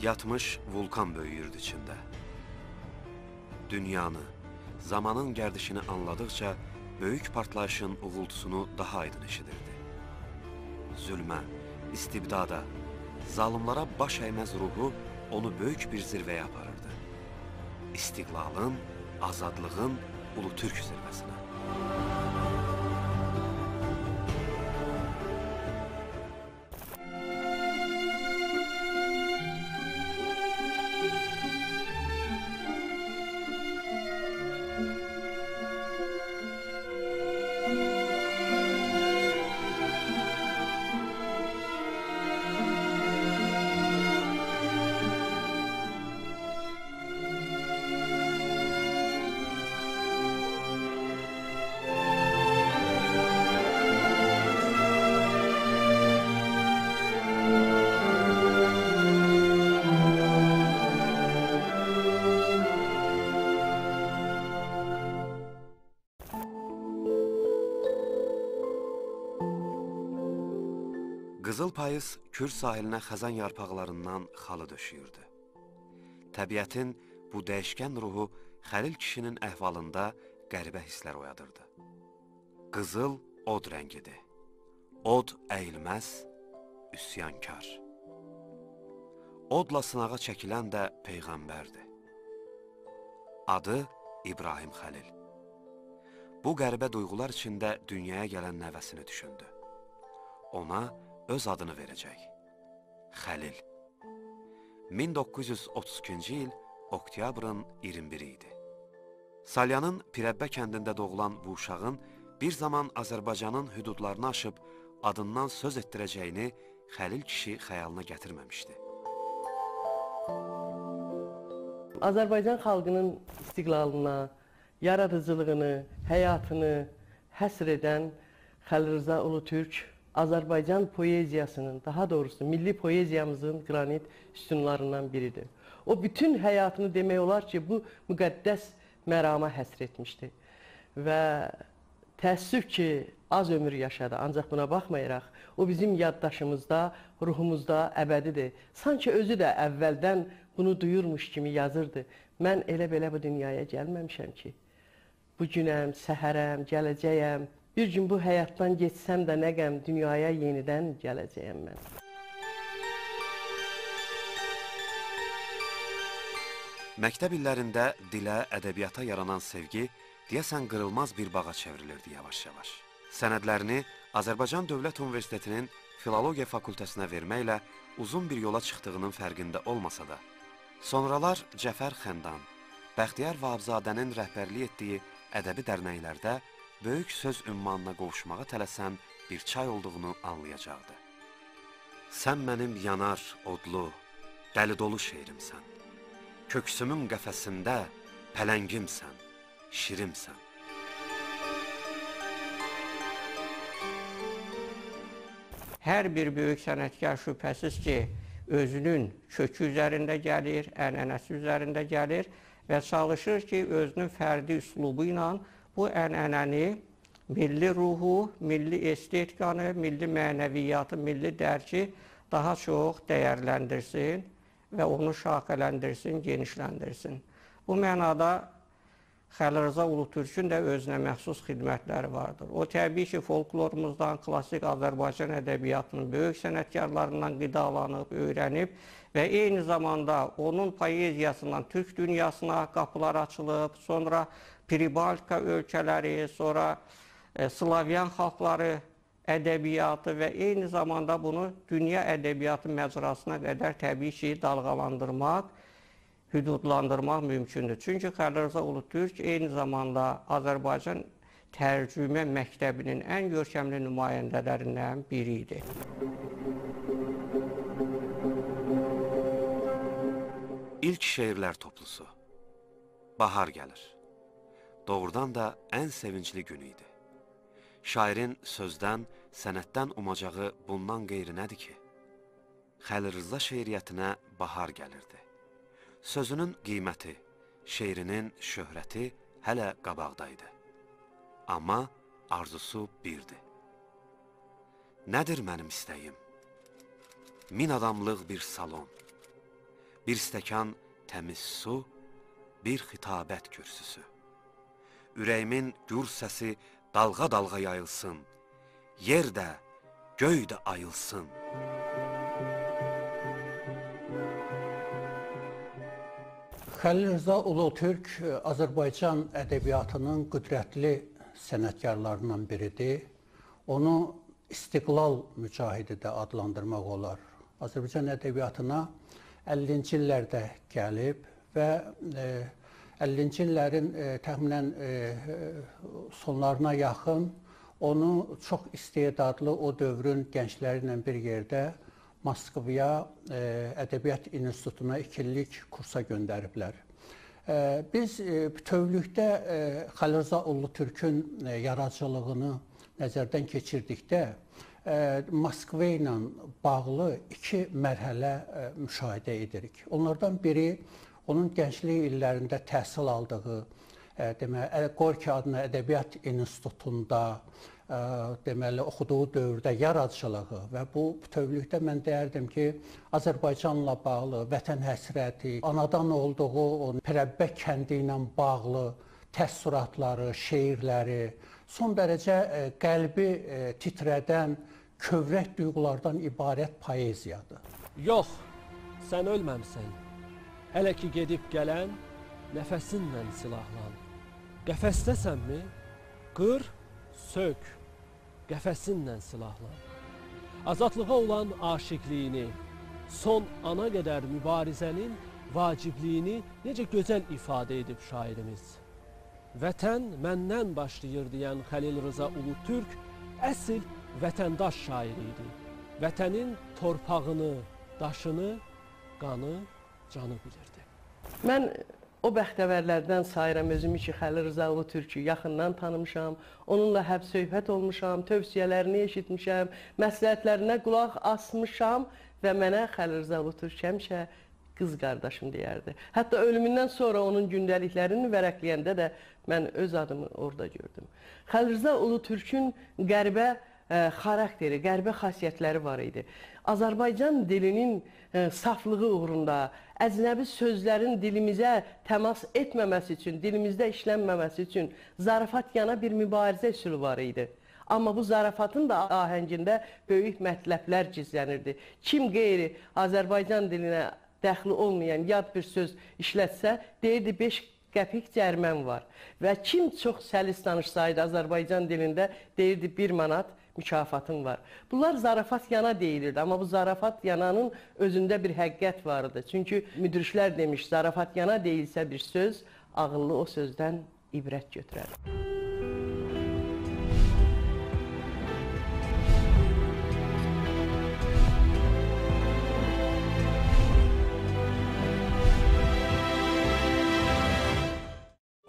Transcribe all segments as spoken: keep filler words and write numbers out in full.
Yatmış vulkan böyüyürdü içində. Dünyanı, zamanın gərdişini anladıqca böyük partlayışın uğultusunu daha aydın eşidirdi. Zülmə, istibdada, zalımlara baş əyməz ruhu onu böyük bir zirvəyə aparırdı. İstiqlalın, azadlığın Ulutürk zirvəsinə. Qızıl payız Kür sahilinə xəzan yarpaqlarından xalı döşüyürdü. Təbiətin bu dəyişkən ruhu Xəlil kişinin əhvalında qəribə hisslər oyadırdı. Qızıl od rəngidir. Od əyilməz, üsyankar. Odla sınağa çəkilən də peyğəmbərdir. Adı İbrahim Xəlil. Bu qəribə duyğular içində dünyaya gələn nəvəsini düşündü. Ona öz adını verəcək. Xəlil. min doqquz yüz otuz ikinci il oktyabrın iyirmi biri idi. Salyanın Pirəbbə kəndində doğulan bu uşağın bir zaman Azərbaycanın hüdudlarını aşıb adından söz etdirəcəyini Xəlil kişi xəyalına gətirməmişdi. Azərbaycan xalqının istiqlalına, yaradıcılığını, həyatını həsr edən Xəlil Rza Ulutürk Azərbaycan poeziyasının, daha doğrusu milli poeziyamızın qranit sütunlarından biridir. O bütün həyatını demək olar ki, bu müqəddəs mərama həsr etmişdi. Və təəssüf ki, az ömür yaşadı, ancaq buna baxmayaraq, o bizim yaddaşımızda, ruhumuzda əbədidir. Sanki özü də əvvəldən bunu duyurmuş kimi yazırdı. Mən elə-belə bu dünyaya gəlməmişəm ki, bugünəm, səhərəm, gələcəyəm. Bir gün bu həyatdan geçsəm də nə qəm, dünyaya yenidən gələcəyəm mən. Məktəb illərində dilə, ədəbiyyata yaranan sevgi, deyəsən qırılmaz bir bağa çevrilirdi yavaş-yavaş. Sənədlərini Azərbaycan Dövlət Universitetinin Filologiya Fakültəsinə verməklə uzun bir yola çıxdığının fərqində olmasa da, sonralar Cəfər Xəndan, Bəxtiyar Vahabzadənin rəhbərlik etdiyi ədəbi dərnəklərdə böyük söz ünvanına qovuşmağa tələsən bir çay olduğunu anlayacaqdı. Sən mənim yanar, odlu, dəli dolu şeirimsən. Köksümün qəfəsində pələngimsən, şirimsən. Hər bir böyük sənətkar şübhəsiz ki, özünün kökü üzərində gəlir, ənənəsi üzərində gəlir və çalışır ki, özünün fərdi üslubu ilə bu ənənəni, milli ruhu, milli estetikanı, milli mənəviyyatı, milli dərki daha çox dəyərləndirsin və onu şaxələndirsin, genişləndirsin. Bu mənada Xəlil Rza Ulutürkün də özünə məxsus xidmətləri vardır. O, təbii ki, folklorumuzdan, klasik Azərbaycan ədəbiyyatının böyük sənətkarlarından qidalanıb, öyrənib və eyni zamanda onun poeziyasından Türk dünyasına qapılar açılıb, sonra Pribaltika ölkələri, sonra Slavyan xalqları ədəbiyyatı və eyni zamanda bunu dünya ədəbiyyatı məcrasına qədər təbii ki, dalğalandırmaq, hüdudlandırmaq mümkündür. Çünki Xəlil Rza Ulutürk eyni zamanda Azərbaycan tərcümə məktəbinin ən görkəmli nümayəndələrindən biri idi. İlk şeirlər toplusu. Bahar gəlir. Doğrudan da ən sevincli günü idi. Şairin sözdən, sənətdən umacağı bundan qeyri nədir ki? Xəlil Rza şeiriyyətinə bahar gəlirdi. Sözünün qiyməti, şeirinin şöhrəti hələ qabaqdaydı. Amma arzusu birdi. Nədir mənim istəyim? Min adamlıq bir salon. bir stəkan təmiz su, bir xitabət kürsüsü. Ürəyimin gür səsi dalga-dalga yayılsın, yer də, göy də ayılsın. Xəlil Rza Ulutürk Azərbaycan ədəbiyyatının qüdrətli sənətkarlarından biridir. Onu istiqlal mücahidi də adlandırmaq olar. Azərbaycan ədəbiyyatına əllinci illərdə gəlib və əllinci illərin təxminən sonlarına yaxın onu çox istedadlı o dövrün gəncləri ilə bir yerdə Moskvaya Ədəbiyyat İnstitutuna ikillik kursa göndəriblər. Biz bütövlükdə Xəlil Rza Ulutürkün yaradıcılığını nəzərdən keçirdikdə Moskva ilə bağlı iki mərhələ müşahidə edirik. Onlardan biri onun gənclik illərində təhsil aldığı Gorki adına Ədəbiyyat İnstitutunda deməli, oxuduğu dövrdə yaradıcılığı və bu bütövlükdə mən deyərdim ki, Azərbaycanla bağlı vətən həsrəti, anadan olduğu o Pirəbbə kəndi ilə bağlı təəssüratları, şeirləri, son dərəcə qəlbi titrədən, kövrək duyğulardan ibarət poeziyadır. Yox, sən ölməmsən, hələ ki gedib gələn, nəfəsinlə silahlan. Qəfəsdəsənmi, qır, sök, qəfəsinlə silahlan. Azadlığa olan aşiqliyini, son ana qədər mübarizənin vacibliyini necə gözəl ifadə edib şairimiz. Vətən məndən başlayır deyən Xəlil Rza Ulutürk əsl vətəndaş şairi idi. Vətənin torpağını, daşını, qanı, canı bilirdi. Mən o bəxtəvərlərdən sayıram özümü ki, Xəlil Rza Ulutürk'ü yaxından tanımışam, onunla həb söhbət olmuşam, tövsiyələrini eşitmişəm, məsləhətlərinə qulaq asmışam və mənə Xəlil Rza Ulutürk həmişə qız qardaşım deyərdi. Hətta ölümündən sonra onun gündəliklərini vərəqləyəndə də mən öz adımı orada gördüm. Xəlil Rza Ulutürk'ün qərbə xarakteri, qərbə xasiyyətləri var idi. Azərbaycan dilinin saflığı uğrunda, əcnəbi sözlərin dilimizə təmas etməməsi üçün, dilimizdə işlənməməsi üçün zarafat yana bir mübarizə üsulu var idi. Amma bu zarafatın da ahəngində böyük mətləblər gizlənirdi. Kim qeyri Azərbaycan dilinə dəxli olmayan yad bir söz işlətsə, deyirdi beş qəpik cərmən var. Və kim çox səlis danışsaydı Azərbaycan dilində, deyirdi bir manat mükafatın var. Bunlar zarafat yana deyilirdi, amma bu zarafat yananın özündə bir həqiqət vardı. Çünki müdrişlər demiş, zarafat yana deyilsə bir söz, ağıllı o sözdən ibrət götürər.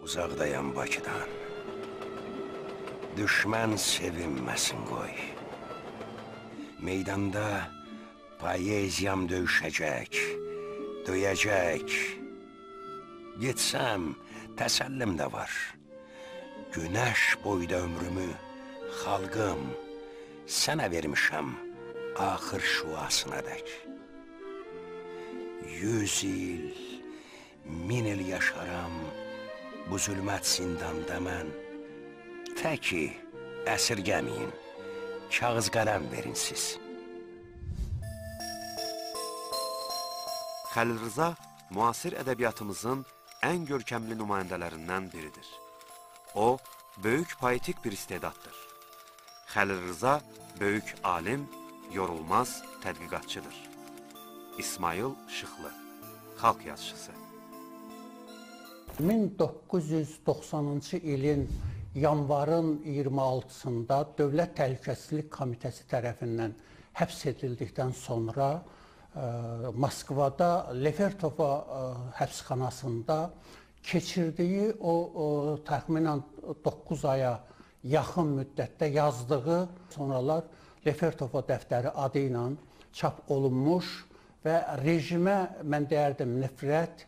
Uzaqdayam Bakıdan, düşmən sevinməsin qoy. Meydanda poeziyam döyüşəcək, döyəcək. Getsəm, təsəllim də var. Günəş boyda ömrümü, xalqım, sənə vermişəm axır şuasına dək. Yüz il, min il yaşaram, bu zülmət zindanda mən. Təki, əsirgəməyin, kağız qələm verin siz. Xəlil Rza müasir ədəbiyyatımızın ən görkəmli nümayəndələrindən biridir. O, böyük poetik bir istedaddır. Xəlil Rza böyük alim, yorulmaz tədqiqatçıdır. İsmayıl Şıxlı, xalq yazıçısı. min doqquz yüz doxsanıncı ilin yanvarın iyirmi altısında Dövlət Təhlükəsizlik Komitəsi tərəfindən həbs edildikdən sonra Moskvada Lefortova həbsxanasında keçirdiyi o təxminən doqquz aya yaxın müddətdə yazdığı sonralar Lefortova dəftəri adı ilə çap olunmuş və rejimə, mən deyərdim, nifrət,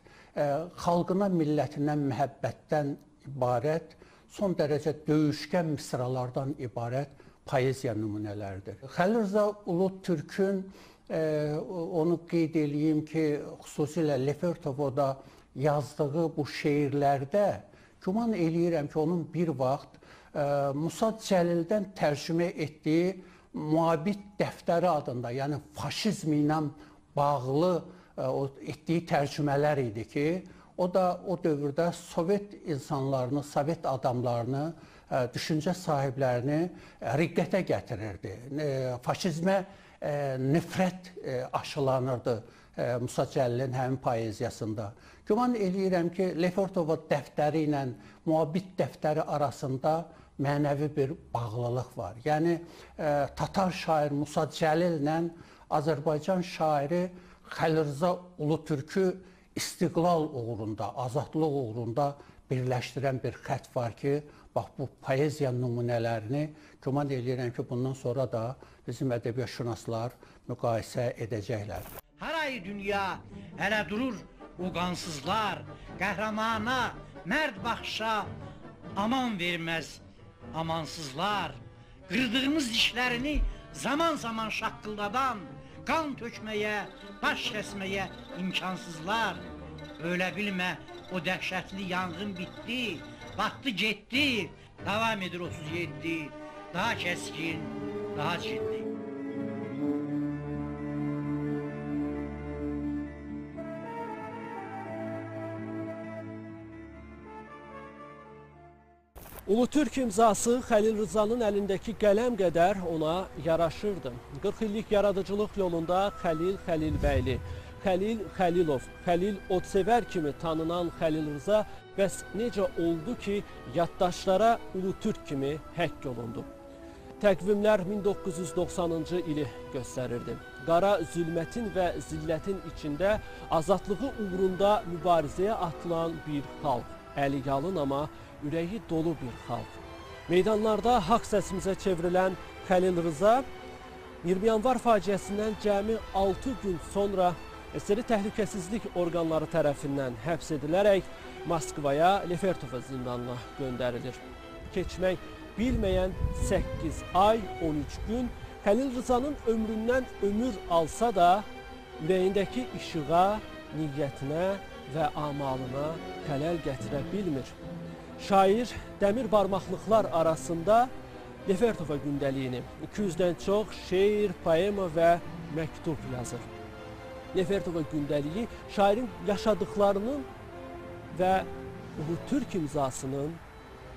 xalqına, millətinə məhəbbətdən ibarət son dərəcə döyüşkən misralardan ibarət poeziya nümunələridir. Xəlil Rza Ulutürkün onu qeyd edeyim ki, xüsusilə Lefortovada yazdığı bu şeirlərdə güman eləyirəm ki, onun bir vaxt Musa Cəlildən tərcümə etdiyi Moabit dəftəri adında, yəni faşizm ilə bağlı etdiyi tərcümələr idi ki, o da o dövrdə Sovet insanlarını, Sovet adamlarını, düşüncə sahiblərini riqqətə gətirirdi. Faşizmə nifrət aşılanırdı Musa Cəlilin həmin poeziyasında. Güman eləyirəm ki, Lefortova dəftəri ilə Moabit dəftəri arasında mənəvi bir bağlılıq var. Yəni, Tatar şair Musa Cəlil ilə Azərbaycan şairi Xəlil Rza Ulutürkü istiqlal uğrunda, azadlıq uğrunda birləşdirən bir xət var ki, bax, bu poeziya nümunələrini güman eləyirəm ki, bundan sonra da bizim ədəbiyyatşünaslar müqayisə edəcəklər. Hər ay dünya ələ durur o qansızlar, qəhrəmana, mərd baxışa aman verməz amansızlar. Qırdığımız dişlərini zaman-zaman şaqqıldadan, qan tökməyə, baş kəsməyə imkansızlar. Öyle bilmə, o dəhşətli yanğın bitdi, batdı getdi, davam edir otuz yeddi, daha kəskin, daha ciddi. Ulutürk imzası Xəlil Rıza'nın əlindəki qələm qədər ona yaraşırdı. qırx illik yaradıcılıq yolunda Xəlil Həlilbəyli, Xəlil Xəlilov, Xəlil Odsevər kimi tanınan Xəlil Rza bəs necə oldu ki, yaddaşlara Ulutürk kimi həkk olundu? Təqvimlər min doqquz yüz doxsanıncı ili göstərirdi. Qara zülmətin və zillətin içində azadlığı uğrunda mübarizəyə atılan bir xalq, əli yalın amma ürəyi dolu bir xalq. Meydanlarda haqq səsimizə çevrilən Xəlil Rza iyirmi yanvar faciəsindən cəmi altı gün sonra Əsiri Təhlükəsizlik orqanları tərəfindən həbs edilərək Moskvaya, Lefortova zindanına göndərilir. Keçmək bilməyən səkkiz ay on üç gün Xəlil Rıza'nın ömründən ömür alsa da ürəyindəki işığa, niyyətinə və amalına xələl gətirə bilmir. Şair dəmir barmaqlıqlar arasında Lefortova gündəliyini iki yüzdən çox şeir, poema və məktub yazır. Lefortova gündəliyi şairin yaşadıklarının ve Ulutürk imzasının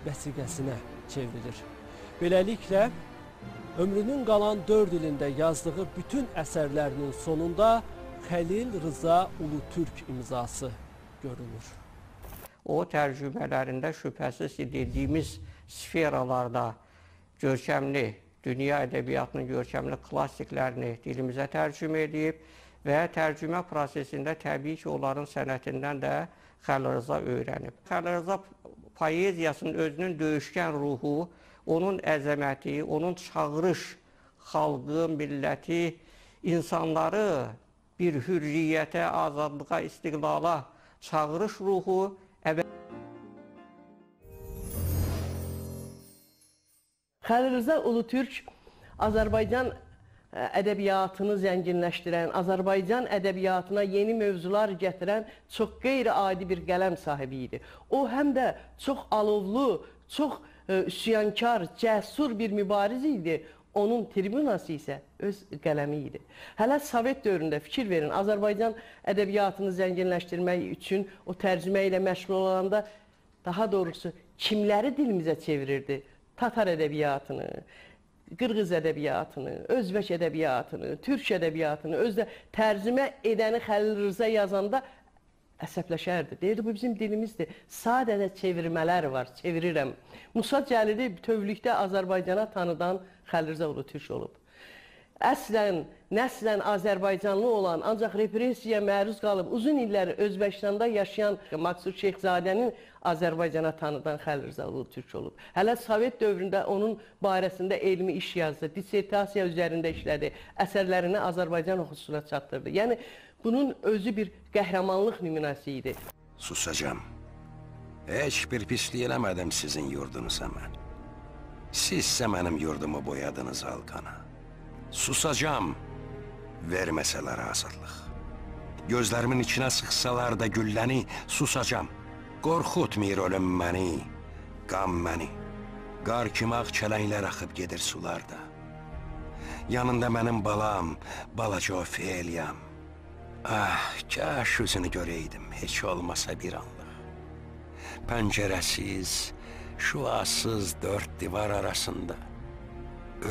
vəsiqəsinə çevrilir. Beləliklə, ömrünün qalan dörd ilində yazdığı bütün əsərlərinin sonunda Xəlil Rza Ulutürk imzası görünür. O tərcümələrində şübhəsiz dediyimiz sferalarda görkəmli, dünya ədəbiyyatının görkəmli klassiklərini dilimizə tərcümə edib və tərcümə prosesində təbii ki, onların sənətindən də Xəlil Rza öyrənib. Xəlil Rza poeziyasının özünün döyüşkən ruhu, onun əzəməti, onun çağırış, xalqı, milləti, insanları bir hürriyyətə, azadlığa, istiqlala çağırış ruhu. Xəlil Rza Ulutürk Azərbaycan ədəbiyyatını zənginləşdirən, Azərbaycan ədəbiyyatına yeni mövzular gətirən çox qeyri-adi bir qələm sahibi idi. O həm də çox alovlu, çox üsyankar, cəsur bir mübariz idi. Onun tribunası isə öz qələmi idi. Hələ Sovet dövründə fikir verin, Azərbaycan ədəbiyyatını zənginləşdirmək üçün o tərcümə ilə məşğul olanda, daha doğrusu kimləri dilimizə çevirirdi? Tatar ədəbiyyatını, Qırğız ədəbiyyatını, Özbək ədəbiyyatını, Türk ədəbiyyatını, özdə tərcümə edəni Xəlil Rza yazanda əsəbləşərdi. Deyirdi, bu bizim dilimizdir. Sadəcə çevirmələr var, çevirirəm. Musa Cəlili bütövlükdə Azərbaycana tanıdan Xəlil Rza Ulutürk olub. Əslən, nəslən Azərbaycanlı olan, ancaq repressiyaya məruz qalıb uzun illər Özbəkistanda yaşayan Maksud Şeyxzadənin Azərbaycana tanıdan Xəlil Rza Ulutürk olub. Hələ Sovet dövründə onun barəsində elmi iş yazdı, dissertasiya üzərində işlədi, əsərlərini Azərbaycan oxucusuna çatdırdı. Yəni, bunun özü bir qəhrəmanlıq nümunəsi idi. Susacam. Heç bir pislik eləmədim sizin yurdunuza mən. Sizsə mənim yurdumu boyadınız alqana. Susacam. verməsələr azadlıq. Gözlərimin içinə sıxsalar da gülləni susacam. Qorxutmir ölüm məni, qam məni. Qar kimi ağ çələnglər axıb gedir sularda. Yanında mənim balam, balaca Ofeliyam. Ah, kaş üzünü görəydim, heç olmasa bir anlıq. Pəncərəsiz, şüasız dörd divar arasında.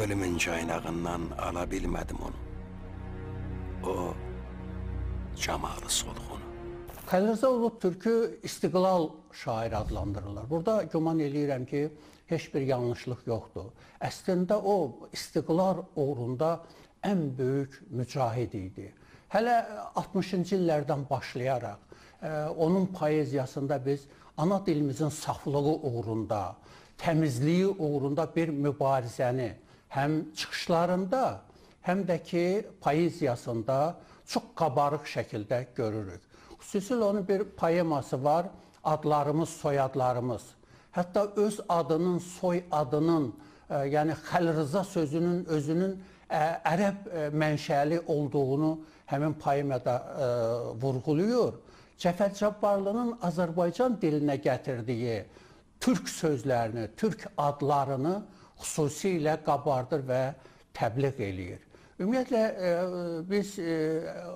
Ölümün caynağından ala bilmədim onu. O, camalı solğunu. Xəlil Rza Ulutürk'ü istiqlal şairi adlandırırlar. Burada güman eləyirəm ki, heç bir yanlışlıq yoxdur. Əslində o, istiqlal uğrunda ən böyük mücahid idi. Hələ altmışıncı illərdən başlayaraq, e, onun poeziyasında biz ana dilimizin saflığı uğrunda, təmizliyi uğrunda bir mübarizəni həm çıxışlarında, həm də ki poeziyasında çox qabarıq şəkildə görürük. Xüsusilə onun bir poeması var, adlarımız, soyadlarımız. Hətta öz adının, soy adının, e, yəni Xəlil Rza sözünün özünün e, ərəb e, mənşəli olduğunu həmin poemada e, vurğuluyor. Cəfər Cabbarlının Azərbaycan dilinə gətirdiyi türk sözlərini, türk adlarını xüsusilə qabardır və təbliğ eləyir. Ümumiyyətlə, e, biz e,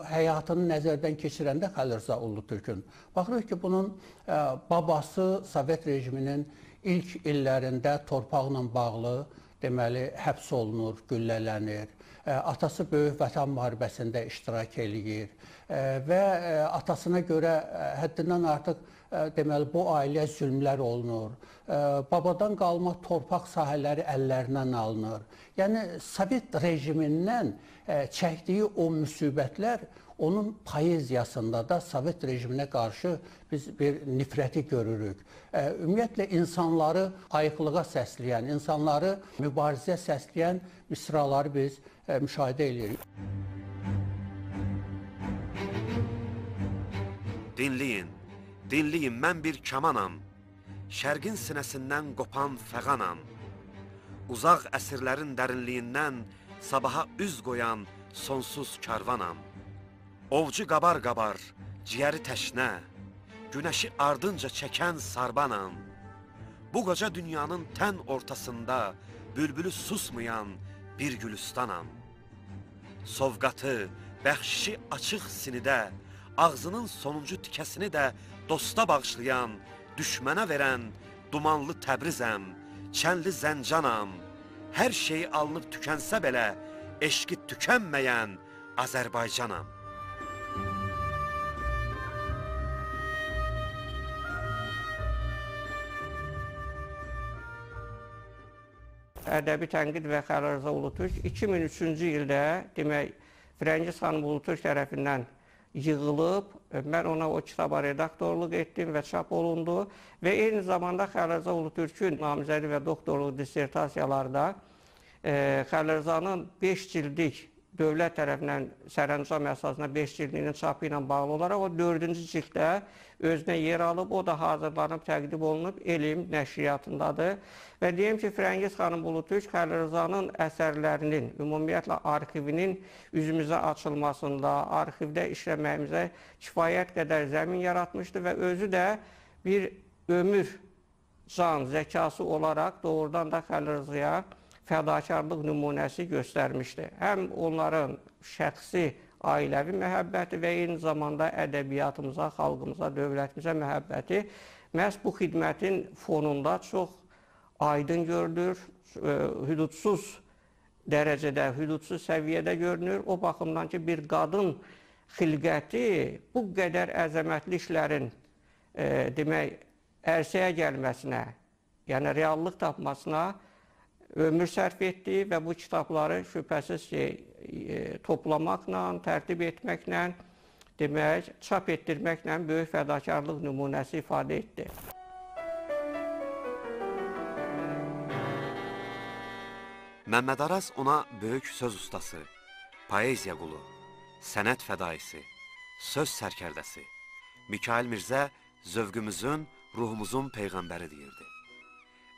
həyatını nəzərdən keçirəndə Xəlil Rza Ulutürk'ün baxırıq ki, bunun e, babası Sovet rejiminin ilk illərində torpaqla bağlı deməli, həbs olunur, güllələnir, e, atası Böyük Vətən müharibəsində iştirak eləyir e, və e, atasına görə e, həddindən artıq e, deməli, bu ailəyə zülmlər olunur, e, babadan qalma torpaq sahələri əllərindən alınır. Yəni, Sovet rejimindən e, çəkdiyi o müsibətlər onun poeziyasında da Sovet rejiminə qarşı biz bir nifrəti görürük. E, ümumiyyətlə, insanları ayıqlığa səsləyən, insanları mübarizəyə səsləyən misraları biz e, müşahidə edirik. Dinləyin, dinləyin, mən bir kamanam, şərqin sinəsindən qopan fəğanam. Uzaq əsrlərin dərinliyindən sabaha üz qoyan sonsuz karvanam. Ovcu qabar-qabar, ciyəri təşnə, günəşi ardınca çəkən sarbanam. Bu qoca dünyanın tən ortasında bülbülü susmayan bir gülüstanam. Sovqatı, bəxşişi açıq sinidə, ağzının sonuncu tikəsini də dosta bağışlayan, düşmənə verən dumanlı Təbrizəm, çənli Zəncanam. Hər şey alınıb tükənsə belə, eşqi tükənməyən Azərbaycanam. Ədəbi tənqid və Xəlil Rza Ulutürk iki min üçüncü ildə demək, Frəngiz Xanım Ulutürk tərəfindən yığılıb, mən ona o kitaba redaktorluq etdim və çap olundu və eyni zamanda Xəlil Rza Ulutürk'ün namizədi və doktorluq dissertasiyalarda e, Xəlil Rza'nın beş cildik dövlət tərəfindən sərəncam əsasında beş cildinin çapı ilə bağlı olaraq o dördüncü cilddə özünə yer alıb, o da hazırlanıb, təqdim olunub, elm nəşriyyatındadır. Və deyim ki, Frəngiz xanım Ulutürk Xəlil Rza'nın əsərlərinin, ümumiyyətlə arxivinin üzümüzə açılmasında, arxivdə işləməyimizə kifayət qədər zəmin yaratmışdı və özü də bir ömür can zəkası olaraq doğrudan da Xəlil Rza'ya fədakarlıq nümunəsi göstərmişdi. Həm onların şəxsi, ailəvi məhəbbəti və eyni zamanda ədəbiyyatımıza, xalqımıza, dövlətimizə məhəbbəti məhz bu xidmətin fonunda çox aydın görünür, hüdudsuz dərəcədə, hüdudsuz səviyyədə görünür. O baxımdan ki, bir qadın xilqəti bu qədər əzəmətli işlərin e, demək, ərsəyə gəlməsinə, yəni reallıq tapmasına ömür sərf etdi və bu kitabları şübhəsiz ki, toplamaqla, tərtib etməklə, demək, çap etdirməklə böyük fədakarlıq nümunəsi ifadə etdi. Məmməd Aras ona böyük söz ustası, poeziya qulu, sənət fədaisi, söz sərkərdəsi, Mikail Mirzə zövqümüzün, ruhumuzun peyğəmbəri deyirdi.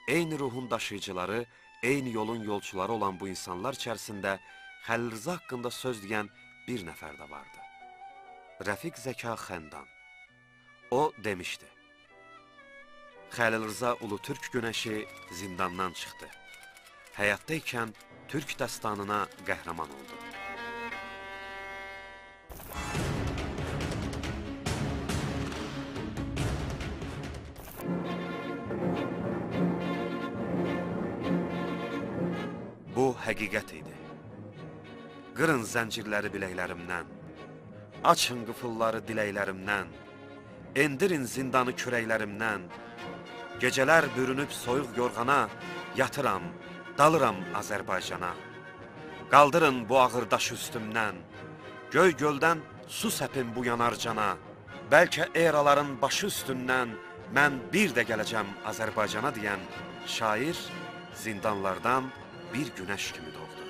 Eyni ruhun daşıyıcıları, eyni yolun yolçuları olan bu insanlar içərisində Xəlil Rza haqqında söz deyən bir nəfər də vardı. Rafiq Zəka Xəndan. O demişdi, Xəlil Rza Ulutürk günəşi zindandan çıxdı. Həyatdaykən Türk dastanına qəhrəman oldu. Bu həqiqət idi. Qırın zəncirləri biləklərimdən, açın qıfılları diləklərimdən, endirin zindanı kürəklərimdən, gecələr bürünüb soyuq yorğana, yatıram, dalıram Azərbaycana. Qaldırın bu ağırdaş üstümdən, göy göldən su səpin bu yanarcana, bəlkə eraların başı üstündən mən bir də gələcəm Azərbaycana deyən şair zindanlardan bir günəş kimi doğdu.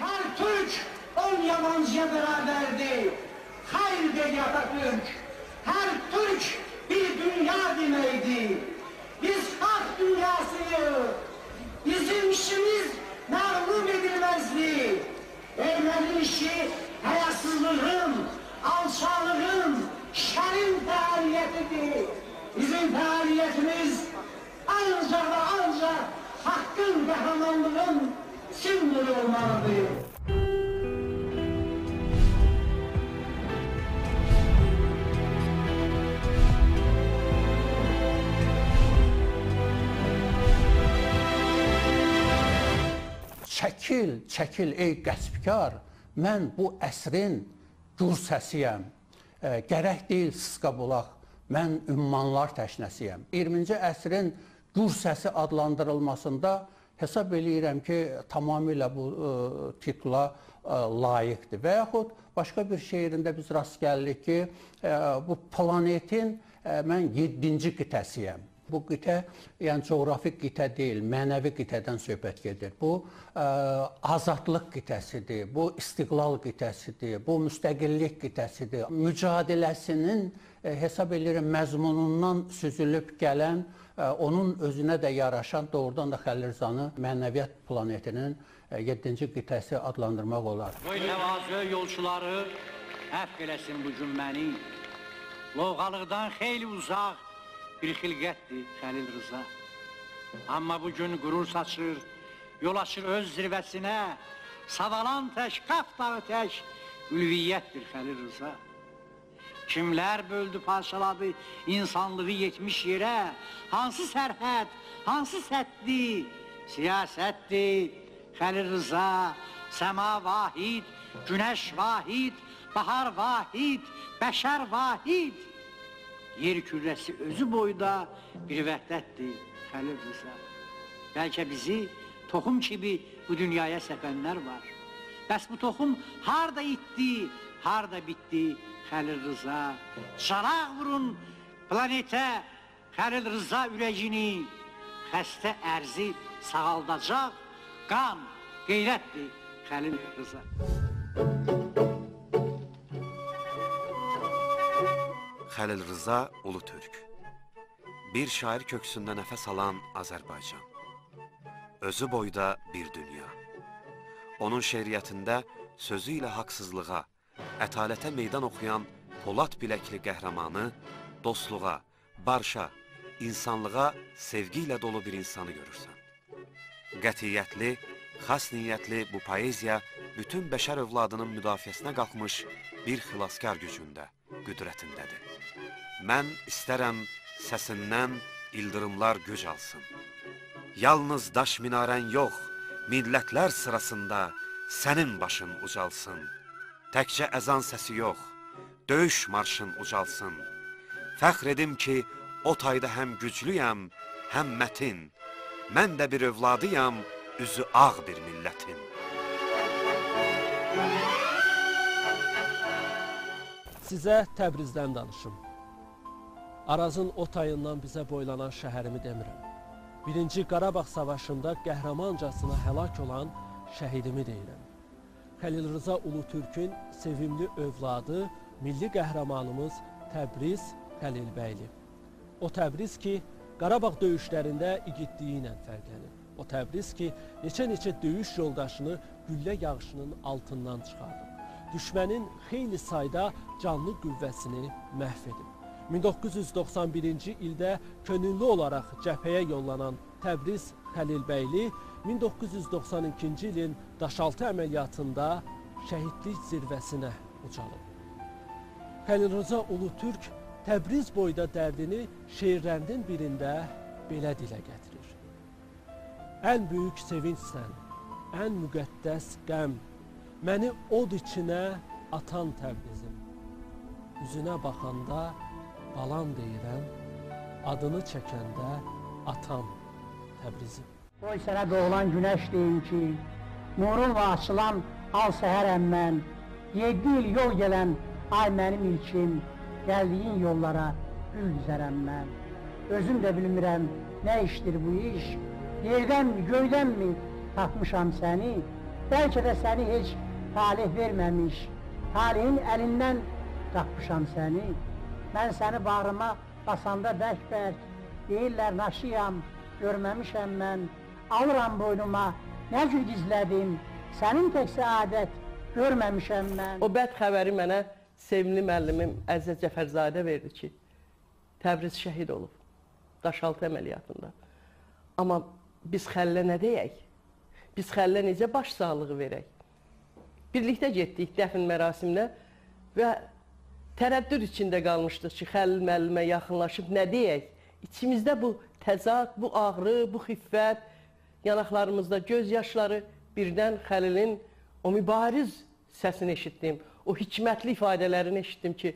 Hər türk on yamancıya bərabərdir. Hayır deyil Atatürk. Hər türk bir dünya deməkdir. Biz hak dünyasıyıq. Bizim işimiz məğlub edilməzdir. Erməni işi həyasızlığın, alçalığın, şərin fəaliyyətidir. Bizim fəaliyyətimiz ancaq və ancaq haqqın və qəhrəmanlığın simvolu olmalıdır. Çəkil, çəkil ey qəsbkar, mən bu əsrin gür səsiyəm. E, gərək deyil sıska bulaq, mən ümmanlar təşnəsiyəm. iyirminci əsrin gür səsi adlandırılmasında hesab eləyirəm ki, tamamilə bu e, titula e, layiqdir. Və yaxud başqa bir şeirində biz rast gəldik ki, e, bu planetin e, mən yeddinci qitəsiyəm. Bu qitə, yəni coğrafi qitə deyil, mənəvi qitədən söhbət gedir. Bu ə, azadlıq qitəsidir, bu istiqlal qitəsidir, bu müstəqillik qitəsidir. Mücadiləsinin ə, hesab edirəm məzmunundan süzülüb gələn, ə, onun özünə də yaraşan doğrudan da Xəlil Rzanı mənəviyyat planetinin yeddinci qitəsi adlandırmaq olar. Qoy nəvazı yolçuları əfv eləsin bu cümləni. Lovğalıqdan xeyli uzaq bir xilqətdir Xəlil Rza. Amma bugün qürur saçır, yol açır öz zirvəsinə, savalan tək, qaf dağı tək ülviyyətdir Xəlil Rza. Kimlər böldü, parçaladı insanlığı yetmiş yerə, hansı sərhəd, hansı səddi, siyasətdir Xəlil Rza. Səma vahid, günəş vahid, bahar vahid, bəşər vahid. Yer kürrəsi özü boyda bir vəhdətdir Xəlil Rza. Bəlkə bizi toxum kimi bu dünyaya səpənlər var. Bəs bu toxum harda itdi, harda bitdi Xəlil Rza. Çaraq vurun planetə Xəlil Rza ürəcini. Xəstə ərzi sağaldacaq qan, qeyrətdir Xəlil Rza. Xəlil Rza Ulutürk. Bir şair köksündə nəfəs alan Azərbaycan. Özü boyda bir dünya. Onun şeiriyyətində sözü ilə haqsızlığa, ətalətə meydan oxuyan Polat Biləkli qəhrəmanı dostluğa, barışa, insanlığa sevgi ilə dolu bir insanı görürsən. Qətiyyətli, xas niyyətli bu poeziya bütün bəşər övladının müdafiəsinə qalxmış bir xilaskar gücündə, qüdrətindədir. Mən istərəm səsindən ildırımlar güc alsın. Yalnız daş minarən yox, millətlər sırasında sənin başın ucalsın. Təkcə əzan səsi yox, döyüş marşın ucalsın. Fəxr edim ki, o tayda həm güclüyəm, həm mətin. Mən də bir övladıyam, üzü ağ bir millətin. Sizə Təbrizdən danışım. Arazın o tayından bizə boylanan şəhərimi demirəm. Birinci Qarabağ savaşında qəhrəmancasına həlak olan şəhidimi deyirəm. Xəlil Rza Ulutürk'ün sevimli övladı, milli qəhrəmanımız Təbriz Həlilbəyli. O Təbriz ki, Qarabağ döyüşlərində igidliyi ilə fərqlənir. O o Təbriz ki, neçə-neçə döyüş yoldaşını güllə yağışının altından çıxardı. Düşmənin xeyli sayda canlı qüvvəsini məhv edib. min doqquz yüz doxsan birinci ildə könüllü olaraq cəbhəyə yollanan Təbriz Həlilbəyli min doqquz yüz doxsan ikinci ilin Daşaltı əməliyyatında şəhidlik zirvəsinə ucalıb. Xəlil Rza Ulutürk Təbriz boyda dərdini şeirlərinin birində belə dilə gətirir. Ən böyük sevincsən, ən müqəddəs qəm, məni od içinə atan Təbrizim. Üzünə baxanda qalan deyirəm, adını çəkəndə atam Təbrizim. Qoy sənə doğulan günəş deyim ki, nurunla açılan al səhərəm mən, yedi il yol gələn ay mənim ilkim, gəldiyin yollara gül düzərəm mən. Özüm də bilmirəm, nə işdir bu iş, yerdənmi, göydənmi tapmışam səni, bəlkə də səni heç talih verməmiş, talihin əlindən tapmışam səni. Mən səni bağrıma basanda bək-bək, deyirlər naşıyam, görməmişəm mən, alıram boynuma, nə cür gizlədim, sənin tək səadət görməmişəm mən. O bəd xəbəri mənə sevimli müəllimim Əziz Cəfərzadə verdi ki, Təbriz şəhid olub, Daşaltı əməliyyatında. Amma biz xəllə nə deyək? Biz xəllə necə baş sağlığı verək? Birlikdə getdik dəfin mərasimlə və tərəddüd içində qalmışdıq ki, Xəlil müəllimə yaxınlaşıb nə deyək? İçimizdə bu təzad, bu ağrı, bu xiffət, yanaqlarımızda göz yaşları, birdən Xəlilin o mübariz səsini eşitdim, o hikmətli ifadələrini eşitdim ki,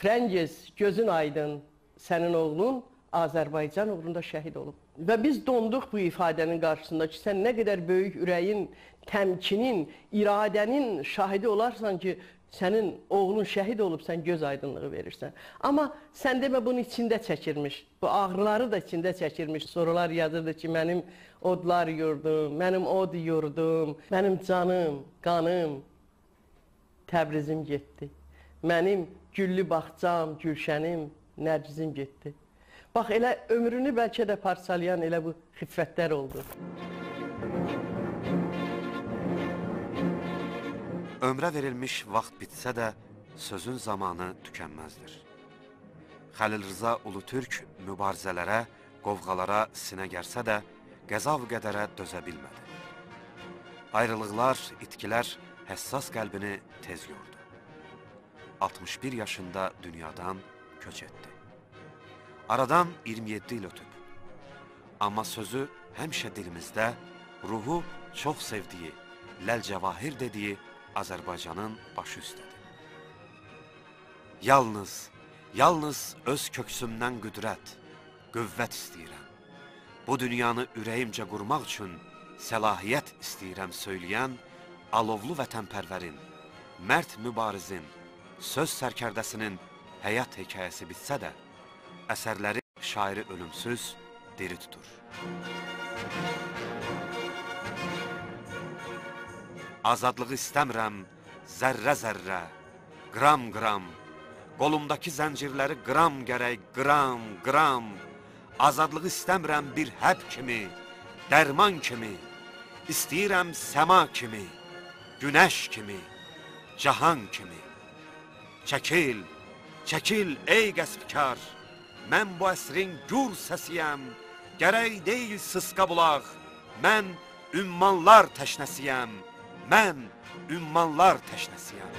Frəngiz, gözün aydın, sənin oğlun Azərbaycan uğrunda şəhid olub. Və biz donduq bu ifadənin qarşısında ki, sən nə qədər böyük ürəyin, təmkinin, iradənin şahidi olarsan ki, sənin oğlun şəhid olub, sən göz aydınlığı verirsən. Amma sən demə bunu içində çəkirmiş, bu ağrıları da içində çəkirmiş. Sorular yazırdı ki, mənim odlar yurdum, mənim od yurdum, mənim canım, qanım, Təbrizim getdi. Mənim güllü baxcam, gülşənim, Nərcizim getdi. Bax, elə ömrünü bəlkə də parçalayan elə bu xiffətlər oldu. Ömrə verilmiş vaxt bitsə də, sözün zamanı tükənməzdir. Xəlil Rza Ulutürk mübarizələrə, qovğalara sinə gərsə də, qəza-və-qədərə dözə bilmədi. Ayrılıqlar, itkilər həssas qəlbini tez yordu. altmış bir yaşında dünyadan köç etdi. Aradan iyirmi yeddi il ötüb. Amma sözü həmişə dilimizdə, ruhu çox sevdiyi, ləl-cəvahir dediyi Azərbaycanın başı üstədir. Yalnız, yalnız öz köksümdən qüdrət, qüvvət istəyirəm. Bu dünyanı ürəyimcə qurmaq üçün səlahiyyət istəyirəm söyləyən alovlu vətənpərvərin, mərd mübarizin, söz sərkərdəsinin həyat hekayəsi bitsə də, əsərləri şairi ölümsüz diri tutur. Azadlığı istəmirəm, zərrə-zərrə, qram-qram, qolumdakı zəncirləri qram gərək, qram-qram. Azadlığı istəmirəm bir həb kimi, dərman kimi, istəyirəm səma kimi, günəş kimi, cahan kimi. Çəkil, çəkil ey qəsbkar, mən bu əsrin gür səsiyəm, gərək deyil sısqa bulaq, mən ümmanlar təşnəsiyəm. Mən ümmanlar təşnəsiyəm.